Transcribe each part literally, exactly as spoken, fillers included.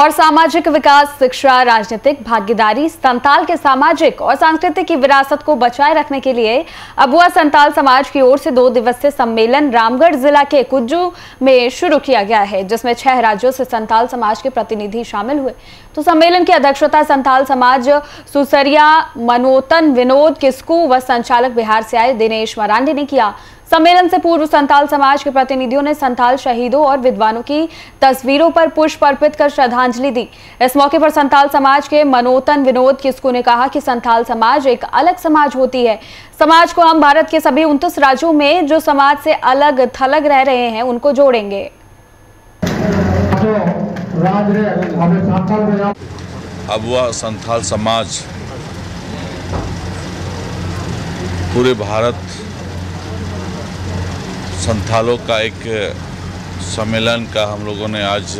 और सामाजिक विकास, शिक्षा, राजनीतिक भागीदारी, संताल के सामाजिक और सांस्कृतिक की विरासत को बचाए रखने के लिए अबुआ संताल समाज की ओर से दो दिवसीय सम्मेलन रामगढ़ जिला के कुज्जू में शुरू किया गया है, जिसमें छह राज्यों से संताल समाज के प्रतिनिधि शामिल हुए। तो सम्मेलन की अध्यक्षता संताल समाज सुसरिया मनोतन विनोद किस्कू व संचालक बिहार से आए दिनेश मरांडी ने किया। सम्मेलन से पूर्व संताल समाज के प्रतिनिधियों ने संताल शहीदों और विद्वानों की तस्वीरों पर पुष्प अर्पित कर श्रद्धांजलि दी। इस मौके पर संताल समाज के मनोतन विनोद किस्कू ने कहा कि संताल समाज एक अलग समाज होती है। समाज को हम भारत के सभी उनतीस राज्यों में जो समाज से अलग थलग रह रहे हैं उनको जोड़ेंगे। अबुआ संथाल समाज पूरे भारत संथालों का एक सम्मेलन का हम लोगों ने आज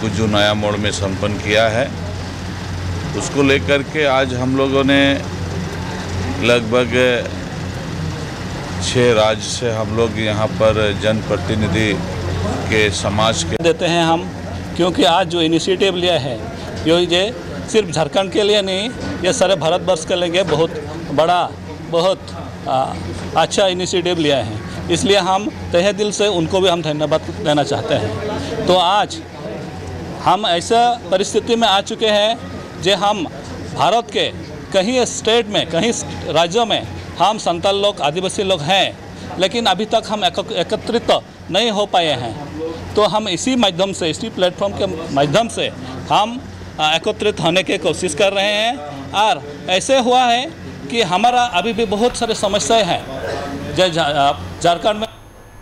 कुछ नया मोड़ में संपन्न किया है। उसको लेकर के आज हम लोगों ने लगभग छः राज्य से हम लोग यहाँ पर जनप्रतिनिधि के समाज के देते हैं हम, क्योंकि आज जो इनिशिएटिव लिया है जो ये सिर्फ झारखंड के लिए नहीं, ये सारे भारतवर्ष के लिए बहुत बड़ा बहुत आ, अच्छा इनिशिएटिव लिया है। इसलिए हम तहे दिल से उनको भी हम धन्यवाद देना चाहते हैं। तो आज हम ऐसा परिस्थिति में आ चुके हैं जो हम भारत के कहीं स्टेट में कहीं राज्यों में हम संताल लोग आदिवासी लोग हैं, लेकिन अभी तक हम एकत्रित नहीं हो पाए हैं। तो हम इसी माध्यम से इसी प्लेटफॉर्म के माध्यम से हम एकत्रित होने की कोशिश कर रहे हैं। और ऐसे हुआ है कि हमारा अभी भी बहुत सारे समस्याएं हैं। झारखंड में